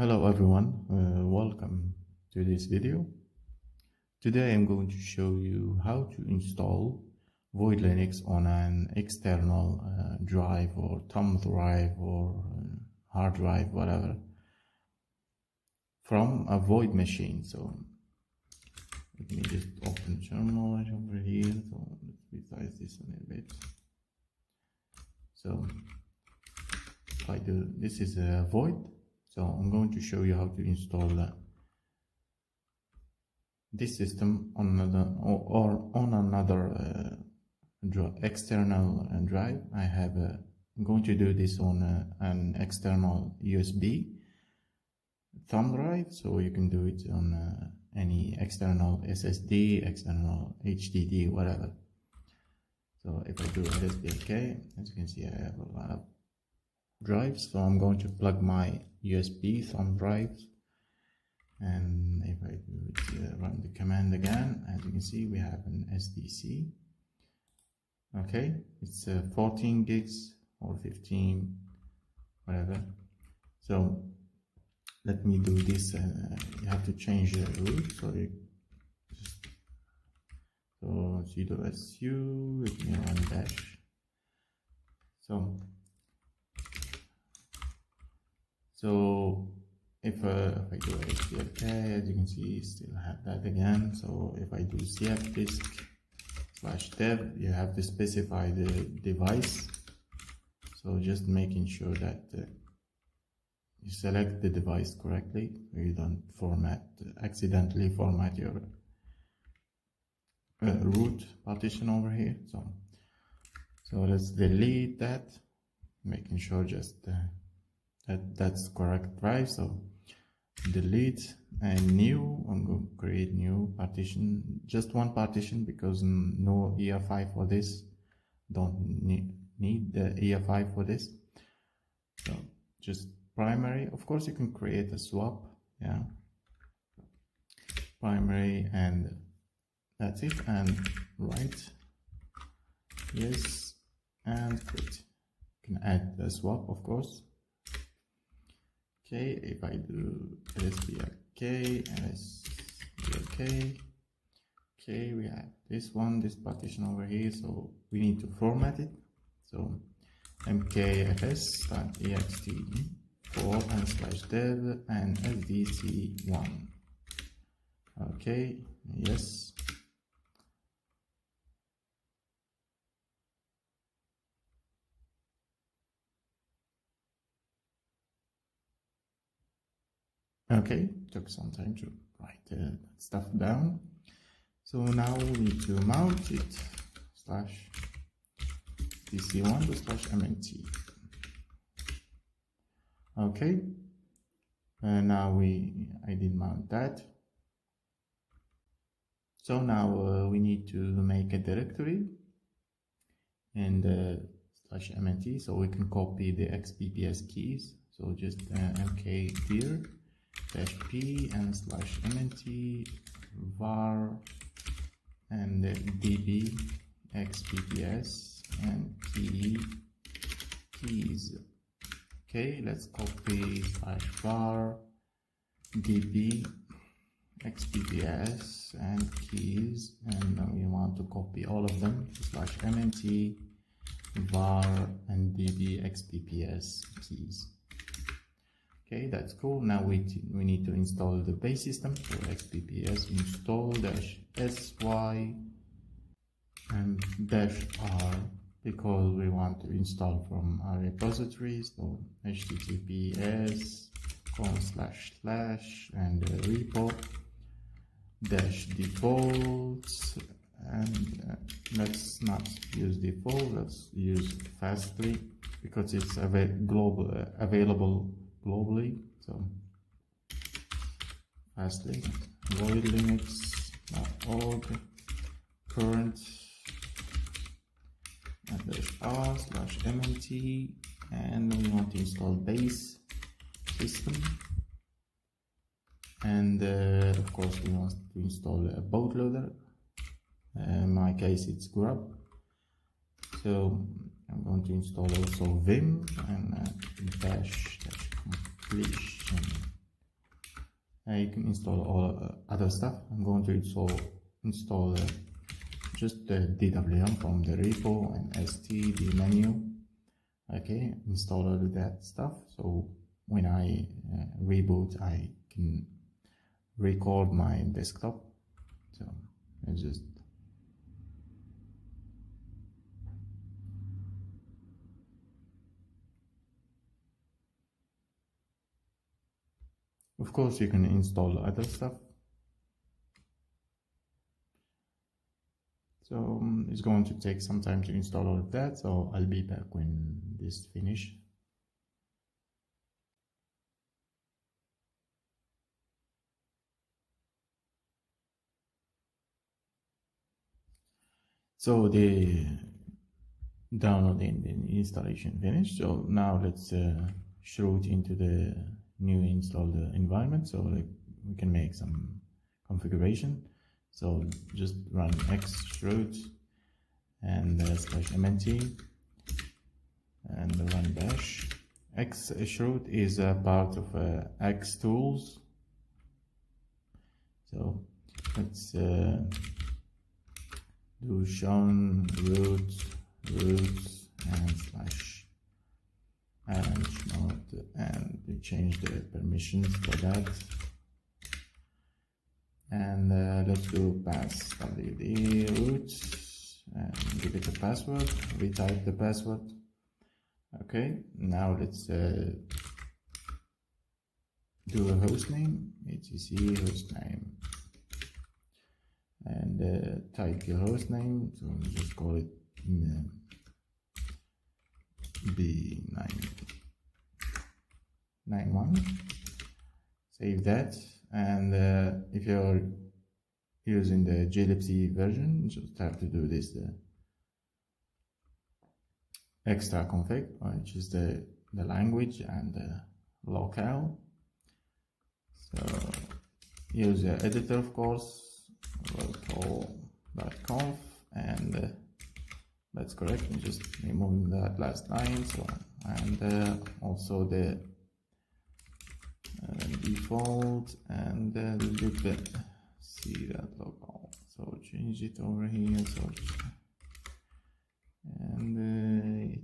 Hello everyone, welcome to this video. Today I'm going to show you how to install Void Linux on an external drive or thumb drive or hard drive, whatever, from a Void machine. So let me just open terminal right over here. So let's resize this one a bit. So if I do, this is a Void. So I'm going to show you how to install this system on another external drive. I'm going to do this on an external USB thumb drive. So you can do it on any external SSD, external HDD, whatever. So if I do lsblk, as you can see, I have a lot of drives, so I'm going to plug my USB thumb drives, and if I do it, run the command again, as you can see we have an SDC. Okay, it's 14 gigs or 15, whatever. So let me do this. You have to change the root, so you just, so sudo su, let me run dash. So if I do HDLK, as you can see, still have that again. So if I do CFDisk/dev, you have to specify the device. So just making sure that you select the device correctly, so you don't accidentally format your root partition over here. So let's delete that, making sure just that's correct drive. So delete and new. I'm going to create new partition, just one partition, because no EFI for this, don't need the EFI for this. So just primary. Of course you can create a swap, yeah, primary, and that's it. And right, yes, and quit. You can add the swap, of course. Okay, if I do lsblk, okay, we have this one, this partition over here, so we need to format it. So mkfs.ext4 and /dev and sdc1. Okay, yes. Okay, took some time to write stuff down. So now we need to mount it /dc1 to /mnt. Okay, now I did mount that. So now we need to make a directory and /mnt, so we can copy the XBPS keys. So just mkdir -p and /mnt var and db xbps and keys. Okay, let's copy /var db xbps and keys, and we want to copy all of them /mnt var and db xbps keys. Okay, that's cool. Now we need to install the base system, so xbps-install -sy and -r, because we want to install from our repositories. So https:// and repo -defaults, and let's not use default, let's use fast3, because it's available globally. So fastly void linux.org current /r /mnt, and we want to install base system, and of course we want to install a bootloader. In my case it's grub, so I'm going to install also Vim and dash completion you can install all other stuff. I'm going to install just the DWM from the repo and STD menu. Okay, installed that stuff. So when I reboot, I can record my desktop. So I just of course, you can install other stuff. So it's going to take some time to install all of that. So I'll be back when this finishes. So the download and the installation finished. So now let's shroot into the new installed environment, so like we can make some configuration. So just run xchroot and /mnt and run bash. Xchroot is a part of x-tools. So let's do shown root and / and we change the permissions for that, and let's do pass wd root and give it a password, retype the password. Okay, now let's do a hostname, etc hostname, and type your hostname. So we'll just call it B991. Save that, and if you're using the glibc version, you just have to do this extra config, which is the language and the locale. So use the editor, of course, locale.conf, and that's correct. I'm just removing that last line. So, and also the default, and delete the c.locale. So change it over here. So and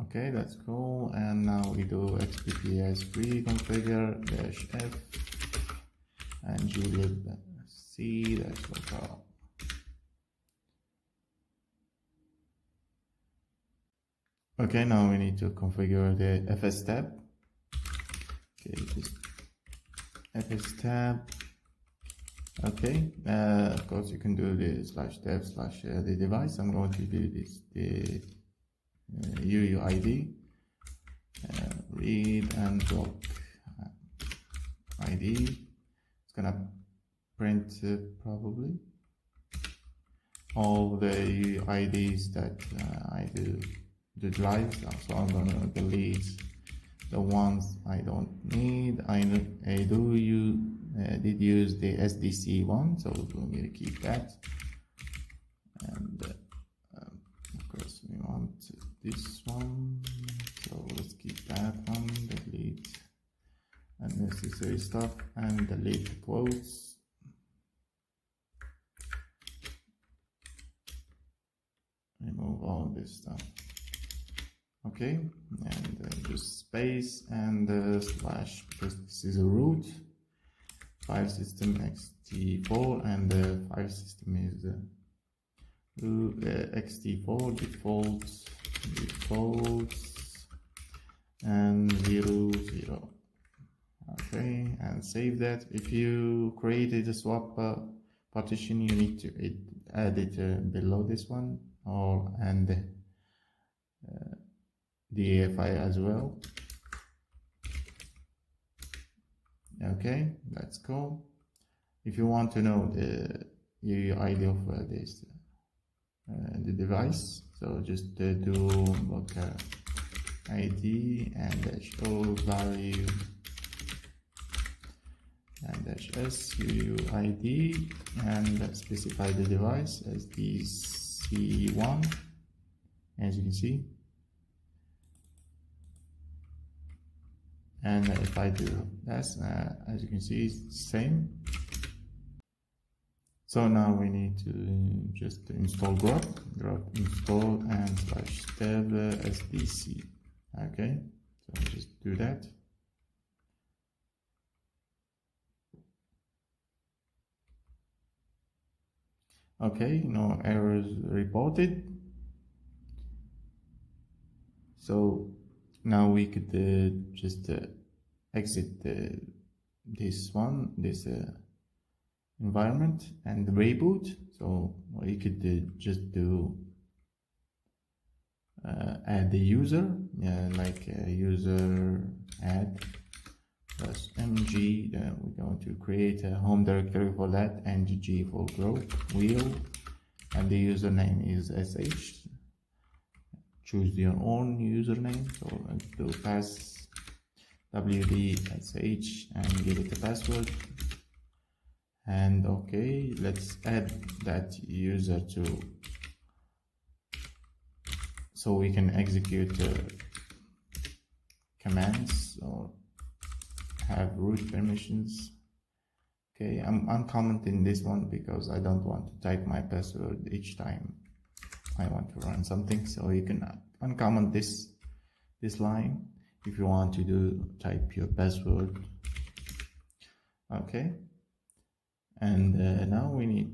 okay, that's cool. And now we do xbps-preconfigure -f and glibc.locale. Okay, now we need to configure the fstab. Okay, just fstab. Okay, of course you can do the /dev /the device. I'm going to do this the uuid read and block id. It's gonna print probably all the UIDs that I do the drives, so I'm gonna delete the ones I don't need. I did use the SDC one, so we're going to keep that, and of course we want this one, so let's keep that one. Delete unnecessary stuff and delete the quotes. Remove all this stuff. Okay, and just space and / because this is a root file system xt4, and the file system is xt4 defaults and 00. Okay, and save that. If you created a swap partition, you need to add it below this one, or and the EFI as well. Okay, that's cool. If you want to know the UUID of this the device, so just do locale ID and -o value and -s UUID and specify the device as DC1. as you can see. And if I do this, as you can see, it's the same. So now we need to just install grub-install and /tab SDC. Okay, so just do that. Okay, no errors reported. So now we could just exit this environment and reboot. So we could just do add the user, like user add +mg. We're going to create a home directory for that, and g for growth wheel, and the username is sh. Choose your own username, so let's do pass wd sh and give it a password. And okay, let's add that user to, so we can execute commands or have root permissions. Okay, I'm uncommenting this one because I don't want to type my password each time I want to run something. So you can uncomment this line if you want to type your password. Okay, and now we need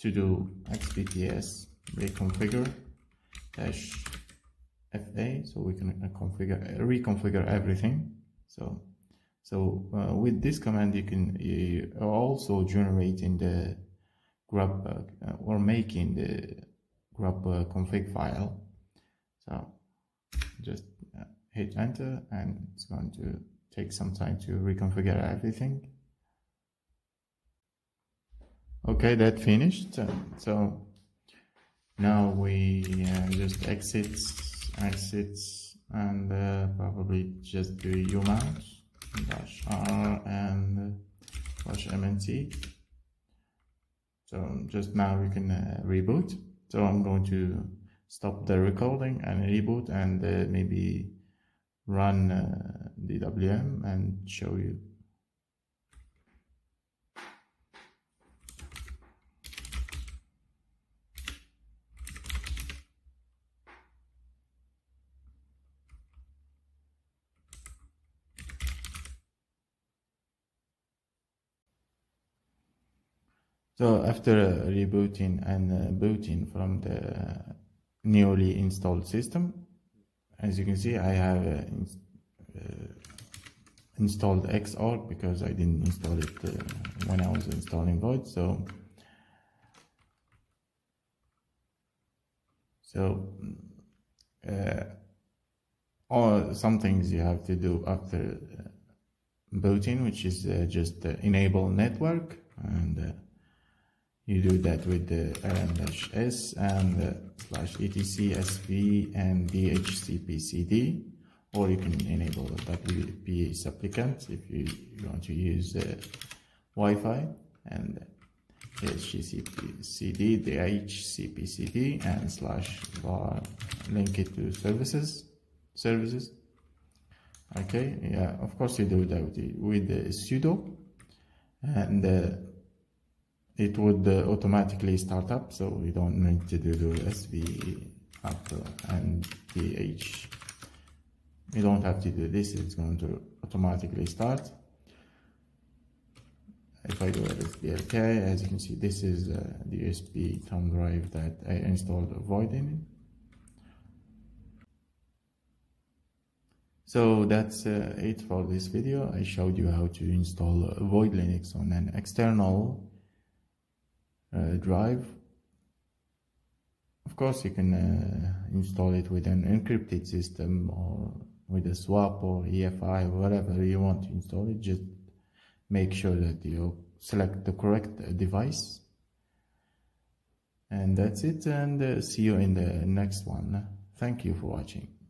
to do xbps-preconfigure -fa, so we can reconfigure everything. So with this command you can also generating the grub or making the grub config file. So just hit enter, and it's going to take some time to reconfigure everything. Okay, that finished. So now we just exits, and probably just do umount -r and -mnt. So just now we can reboot. So I'm going to stop the recording and reboot, and maybe run DWM and show you. So after rebooting and booting from the newly installed system, as you can see, I have installed XORG because I didn't install it when I was installing Void. So all some things you have to do after booting, which is just enable network, and you do that with the rm-s and /etc/sv and dhcpcd, or you can enable WPA supplicant if you want to use Wi-Fi, and dhcpcd, dhcpcd, and / link it to services. Okay, yeah, of course you do that with the sudo, and it would automatically start up, so we don't need to do sv up and ph. You don't have to do this, it's going to automatically start. If I do lsblk, as you can see, this is the USB thumb drive that I installed Void in it. So that's it for this video. I showed you how to install Void Linux on an external drive. Of course you can install it with an encrypted system or with a swap or EFI, whatever you want to install it. Just make sure that you select the correct device, and that's it, and see you in the next one. Thank you for watching.